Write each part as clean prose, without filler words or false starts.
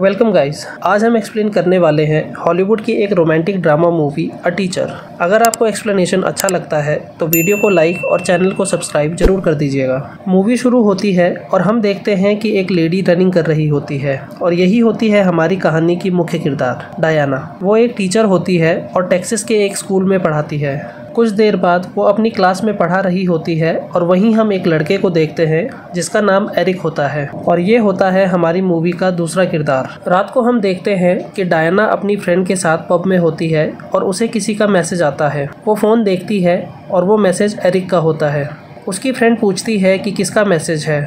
Welcome guys, आज हम explain करने वाले हैं हॉलीवुड की एक romantic drama movie a teacher. अगर आपको एक्सप्लेनेशन अच्छा लगता है तो वीडियो को लाइक और चैनल को सब्सक्राइब जरूर कर दीजिएगा। मूवी शुरू होती है और हम देखते हैं कि एक लेडी रनिंग कर रही होती है और यही होती है हमारी कहानी की मुख्य किरदार डायना। वो एक टीचर होती है और टेक्सास के एक स्कूल में पढ़ाती है। कुछ देर बाद वो अपनी क्लास में पढ़ा रही होती है और वहीं हम एक लड़के को देखते हैं जिसका नाम एरिक होता है और ये होता है हमारी मूवी का दूसरा किरदार। रात को हम देखते हैं कि डायना अपनी फ्रेंड के साथ पब में होती है और उसे किसी का मैसेज आता है। वो फ़ोन देखती है और वो मैसेज एरिक का होता है। उसकी फ्रेंड पूछती है कि किसका मैसेज है,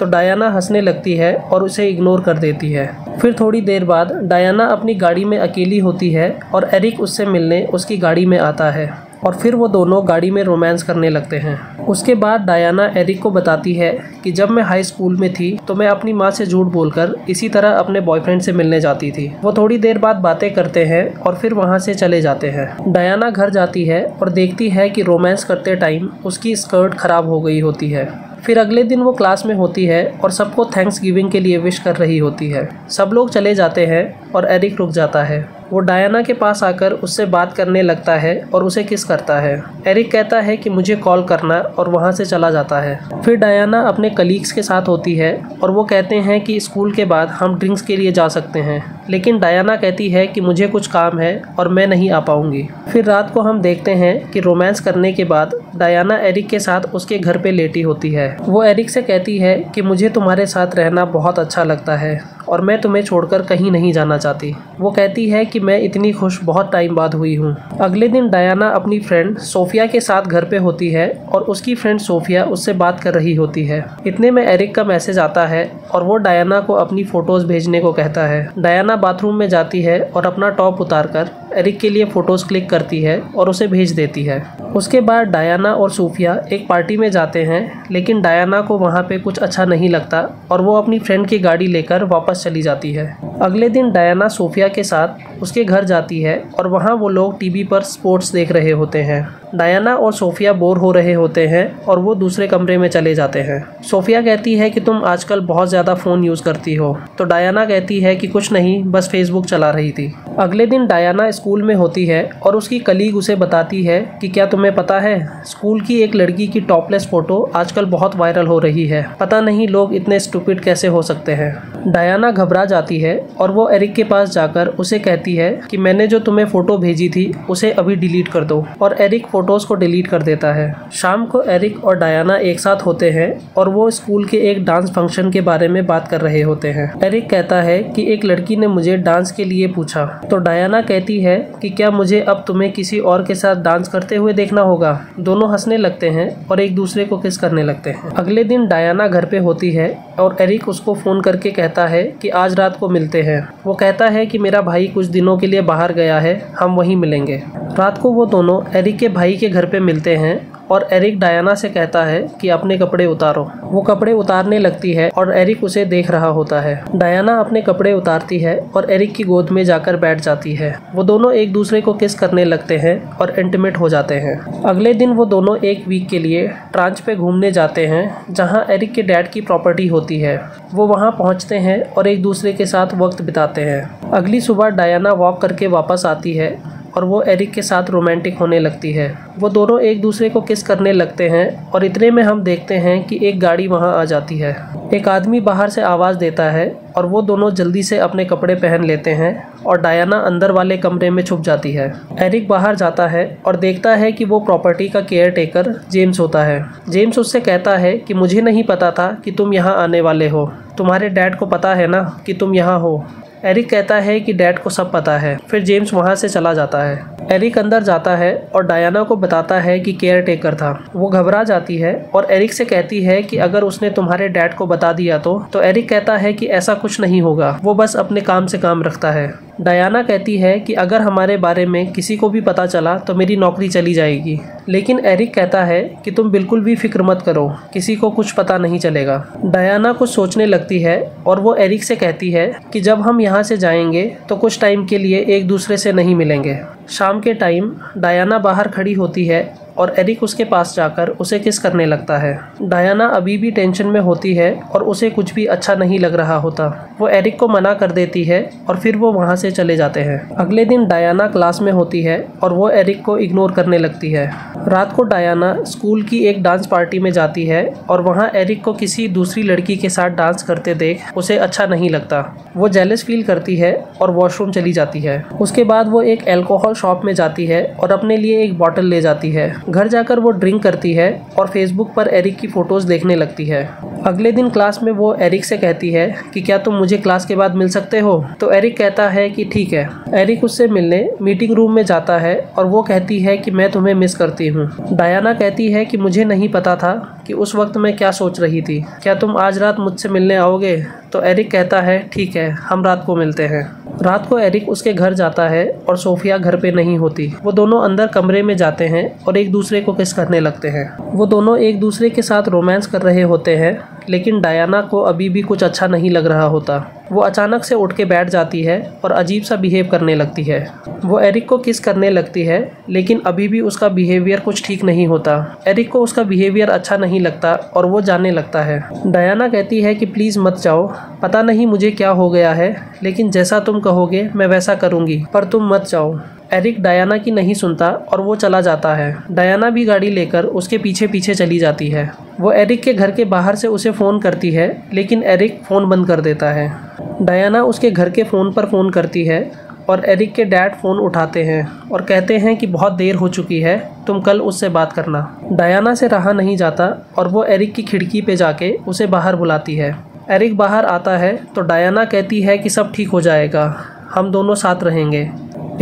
तो डायना हंसने लगती है और उसे इग्नोर कर देती है। फिर थोड़ी देर बाद डायना अपनी गाड़ी में अकेली होती है और एरिक उससे मिलने उसकी गाड़ी में आता है और फिर वो दोनों गाड़ी में रोमांस करने लगते हैं। उसके बाद डायना एरिक को बताती है कि जब मैं हाई स्कूल में थी तो मैं अपनी माँ से झूठ बोलकर इसी तरह अपने बॉयफ्रेंड से मिलने जाती थी। वो थोड़ी देर बाद बातें करते हैं और फिर वहाँ से चले जाते हैं। डायना घर जाती है और देखती है कि रोमांस करते टाइम उसकी स्कर्ट खराब हो गई होती है। फिर अगले दिन वो क्लास में होती है और सबको थैंक्स गिविंग के लिए विश कर रही होती है। सब लोग चले जाते हैं और एरिक रुक जाता है। वो डायना के पास आकर उससे बात करने लगता है और उसे किस करता है। एरिक कहता है कि मुझे कॉल करना और वहाँ से चला जाता है। फिर डायना अपने कलीग्स के साथ होती है और वो कहते हैं कि स्कूल के बाद हम ड्रिंक्स के लिए जा सकते हैं, लेकिन डायना कहती है कि मुझे कुछ काम है और मैं नहीं आ पाऊँगी। फिर रात को हम देखते हैं कि रोमांस करने के बाद डायना एरिक के साथ उसके घर पर लेटी होती है। वो एरिक से कहती है कि मुझे तुम्हारे साथ रहना बहुत अच्छा लगता है और मैं तुम्हें छोड़कर कहीं नहीं जाना चाहती। वो कहती है कि मैं इतनी खुश बहुत टाइम बाद हुई हूँ। अगले दिन डायना अपनी फ्रेंड सोफिया के साथ घर पे होती है और उसकी फ्रेंड सोफिया उससे बात कर रही होती है। इतने में एरिक का मैसेज आता है और वो डायना को अपनी फ़ोटोज़ भेजने को कहता है। डायना बाथरूम में जाती है और अपना टॉप उतारकर एरिक के लिए फ़ोटोज़ क्लिक करती है और उसे भेज देती है। उसके बाद डायना और सोफिया एक पार्टी में जाते हैं, लेकिन डायना को वहाँ पे कुछ अच्छा नहीं लगता और वो अपनी फ्रेंड की गाड़ी लेकर वापस चली जाती है। अगले दिन डायना सोफिया के साथ उसके घर जाती है और वहाँ वो लोग टीवी पर स्पोर्ट्स देख रहे होते हैं। डायना और सोफिया बोर हो रहे होते हैं और वो दूसरे कमरे में चले जाते हैं। सोफिया कहती है कि तुम आजकल बहुत ज़्यादा फ़ोन यूज़ करती हो, तो डायना कहती है कि कुछ नहीं, बस फेसबुक चला रही थी। अगले दिन डायना स्कूल में होती है और उसकी कलीग उसे बताती है कि क्या तुम्हें पता है, स्कूल की एक लड़की की टॉपलेस फ़ोटो आजकल बहुत वायरल हो रही है। पता नहीं लोग इतने स्टूपिड कैसे हो सकते हैं। डायना घबरा जाती है और वो एरिक के पास जाकर उसे कहती है कि मैंने जो तुम्हें फ़ोटो भेजी थी उसे अभी डिलीट कर दो, और एरिक फ़ोटोज़ को डिलीट कर देता है। शाम को एरिक और डायना एक साथ होते हैं और वो स्कूल के एक डांस फंक्शन के बारे में बात कर रहे होते हैं। एरिक कहता है कि एक लड़की ने मुझे डांस के लिए पूछा, तो डायना कहती है कि क्या मुझे अब तुम्हें किसी और के साथ डांस करते हुए देखना होगा। दोनों हंसने लगते हैं और एक दूसरे को किस करने लगते हैं। अगले दिन डायना घर पे होती है और एरिक उसको फ़ोन करके कहता है कि आज रात को मिलते हैं। वो कहता है कि मेरा भाई कुछ दिनों के लिए बाहर गया है, हम वहीं मिलेंगे। रात को वो दोनों एरिक के भाई के घर पे मिलते हैं और एरिक डायना से कहता है कि अपने कपड़े उतारो। वो कपड़े उतारने लगती है और एरिक उसे देख रहा होता है। डायना अपने कपड़े उतारती है और एरिक की गोद में जाकर बैठ जाती है। वो दोनों एक दूसरे को किस करने लगते हैं और इंटीमेट हो जाते हैं। अगले दिन वो दोनों एक वीक के लिए ट्रांच पे घूमने जाते हैं, जहाँ एरिक के डैड की प्रॉपर्टी होती है। वो वहाँ पहुँचते हैं और एक दूसरे के साथ वक्त बिताते हैं। अगली सुबह डायना वॉक करके वापस आती है और वो एरिक के साथ रोमांटिक होने लगती है। वो दोनों एक दूसरे को किस करने लगते हैं और इतने में हम देखते हैं कि एक गाड़ी वहाँ आ जाती है। एक आदमी बाहर से आवाज़ देता है और वो दोनों जल्दी से अपने कपड़े पहन लेते हैं और डायना अंदर वाले कमरे में छुप जाती है। एरिक बाहर जाता है और देखता है कि वो प्रॉपर्टी का केयर टेकर जेम्स होता है। जेम्स उससे कहता है कि मुझे नहीं पता था कि तुम यहाँ आने वाले हो, तुम्हारे डैड को पता है ना कि तुम यहाँ हो। एरिक कहता है कि डैड को सब पता है। फिर जेम्स वहाँ से चला जाता है। एरिक अंदर जाता है और डायना को बताता है कि केयर टेकर था। वो घबरा जाती है और एरिक से कहती है कि अगर उसने तुम्हारे डैड को बता दिया तो एरिक कहता है कि ऐसा कुछ नहीं होगा, वो बस अपने काम से काम रखता है। डायना कहती है कि अगर हमारे बारे में किसी को भी पता चला तो मेरी नौकरी चली जाएगी, लेकिन एरिक कहता है कि तुम बिल्कुल भी फिक्र मत करो, किसी को कुछ पता नहीं चलेगा। डायना कुछ सोचने लगती है और वो एरिक से कहती है कि जब हम यहाँ से जाएंगे तो कुछ टाइम के लिए एक दूसरे से नहीं मिलेंगे। शाम के टाइम डायना बाहर खड़ी होती है और एरिक उसके पास जाकर उसे किस करने लगता है। डायना अभी भी टेंशन में होती है और उसे कुछ भी अच्छा नहीं लग रहा होता। वो एरिक को मना कर देती है और फिर वो वहाँ से चले जाते हैं। अगले दिन डायना क्लास में होती है और वो एरिक को इग्नोर करने लगती है। रात को डायना स्कूल की एक डांस पार्टी में जाती है और वहाँ एरिक को किसी दूसरी लड़की के साथ डांस करते देख उसे अच्छा नहीं लगता। वो जेलस फील करती है और वॉशरूम चली जाती है। उसके बाद वो एक अल्कोहल शॉप में जाती है और अपने लिए एक बॉटल ले जाती है। घर जाकर वो ड्रिंक करती है और फेसबुक पर एरिक की फ़ोटोज़ देखने लगती है। अगले दिन क्लास में वो एरिक से कहती है कि क्या तुम मुझे क्लास के बाद मिल सकते हो, तो एरिक कहता है कि ठीक है। एरिक उससे मिलने मीटिंग रूम में जाता है और वो कहती है कि मैं तुम्हें मिस करती हूँ। डायना कहती है कि मुझे नहीं पता था कि उस वक्त मैं क्या सोच रही थी, क्या तुम आज रात मुझसे मिलने आओगे, तो एरिक कहता है ठीक है हम रात को मिलते हैं। रात को एरिक उसके घर जाता है और सोफिया घर पे नहीं होती। वो दोनों अंदर कमरे में जाते हैं और एक दूसरे को किस करने लगते हैं। वो दोनों एक दूसरे के साथ रोमांस कर रहे होते हैं, लेकिन डायना को अभी भी कुछ अच्छा नहीं लग रहा होता। वो अचानक से उठ के बैठ जाती है और अजीब सा बिहेव करने लगती है। वो एरिक को किस करने लगती है, लेकिन अभी भी उसका बिहेवियर कुछ ठीक नहीं होता। एरिक को उसका बिहेवियर अच्छा नहीं लगता और वो जाने लगता है। डायना कहती है कि प्लीज़ मत जाओ, पता नहीं मुझे क्या हो गया है, लेकिन जैसा तुम कहोगे मैं वैसा करूँगी, पर तुम मत जाओ। एरिक डायना की नहीं सुनता और वो चला जाता है। डायना भी गाड़ी लेकर उसके पीछे पीछे चली जाती है। वो एरिक के घर के बाहर से उसे फ़ोन करती है, लेकिन एरिक फ़ोन बंद कर देता है। डायना उसके घर के फ़ोन पर फ़ोन करती है और एरिक के डैड फ़ोन उठाते हैं और कहते हैं कि बहुत देर हो चुकी है, तुम कल उससे बात करना। डायना से रहा नहीं जाता और वो एरिक की खिड़की पे जाके उसे बाहर बुलाती है। एरिक बाहर आता है तो डायना कहती है कि सब ठीक हो जाएगा, हम दोनों साथ रहेंगे।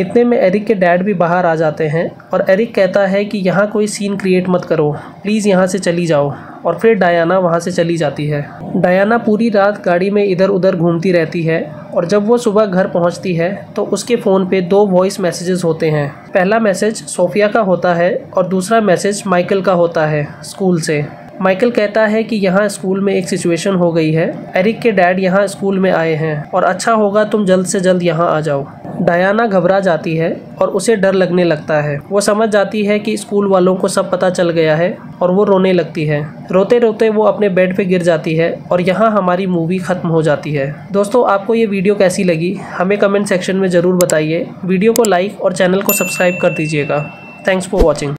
इतने में एरिक के डैड भी बाहर आ जाते हैं और एरिक कहता है कि यहाँ कोई सीन क्रिएट मत करो, प्लीज़ यहाँ से चली जाओ, और फिर डायना वहाँ से चली जाती है। डायना पूरी रात गाड़ी में इधर उधर घूमती रहती है और जब वो सुबह घर पहुँचती है तो उसके फ़ोन पे 2 वॉइस मैसेजेस होते हैं। पहला मैसेज सोफिया का होता है और दूसरा मैसेज माइकल का होता है स्कूल से। माइकल कहता है कि यहाँ स्कूल में एक सिचुएशन हो गई है, एरिक के डैड यहाँ स्कूल में आए हैं और अच्छा होगा तुम जल्द से जल्द यहाँ आ जाओ। डायना घबरा जाती है और उसे डर लगने लगता है। वो समझ जाती है कि स्कूल वालों को सब पता चल गया है और वो रोने लगती है। रोते रोते वो अपने बेड पे गिर जाती है और यहाँ हमारी मूवी ख़त्म हो जाती है। दोस्तों आपको ये वीडियो कैसी लगी हमें कमेंट सेक्शन में ज़रूर बताइए। वीडियो को लाइक और चैनल को सब्सक्राइब कर दीजिएगा। Thanks for watching.